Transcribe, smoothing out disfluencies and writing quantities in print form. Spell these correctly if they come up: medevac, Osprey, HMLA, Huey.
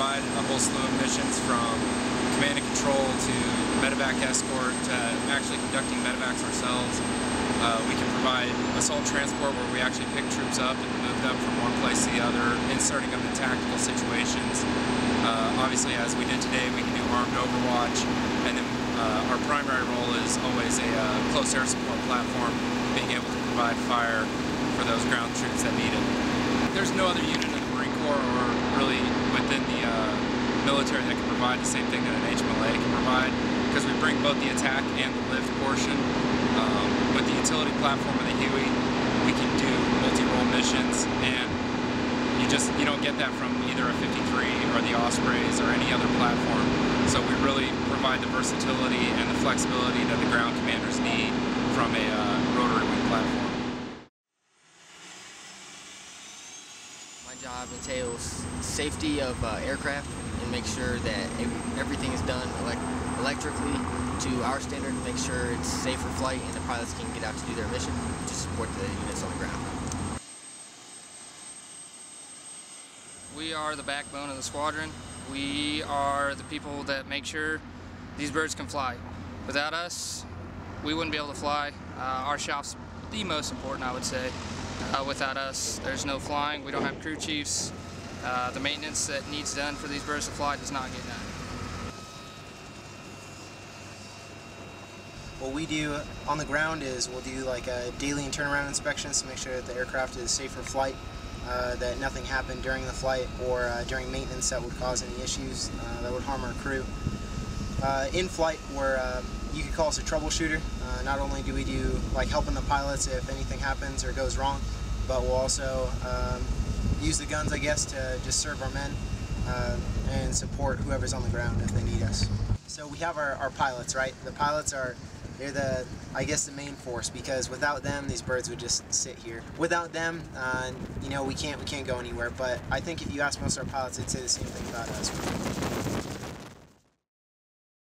provide a whole slew of missions from command and control to medevac escort to actually conducting medevacs ourselves. We can provide assault transport where we actually pick troops up and move them from one place to the other, inserting them in tactical situations. Obviously, as we did today, we can do armed overwatch, and then our primary role is always a close air support platform, being able to provide fire for those ground troops that need it. There's no other unit in the Marine Corps or really within the military that can provide the same thing that an HMLA can provide, because we bring both the attack and the lift portion. With the utility platform of the Huey, we can do multi-role missions, and you don't get that from either a 53 or the Ospreys or any other platform. So we really provide the versatility and the flexibility that the ground commanders need from a rotary wing platform. My job entails safety of aircraft and make sure that everything is done electrically to our standard, make sure it's safe for flight and the pilots can get out to do their mission to support the units on the ground. We are the backbone of the squadron. We are the people that make sure these birds can fly. Without us, we wouldn't be able to fly. Our shop's the most important, I would say. Without us, there's no flying. We don't have crew chiefs. The maintenance that needs done for these birds to fly does not get done. What we do on the ground is we'll do like daily and turnaround inspections to make sure that the aircraft is safe for flight, that nothing happened during the flight or during maintenance that would cause any issues that would harm our crew. In flight, where you could call us a troubleshooter. Not only do we do helping the pilots if anything happens or goes wrong, but we'll also use the guns, I guess, to just serve our men and support whoever's on the ground if they need us. So we have our pilots, right? The pilots are They're the main force, because without them, these birds would just sit here. Without them, we can't go anywhere. But I think if you ask most of our pilots, they'd say the same thing about us.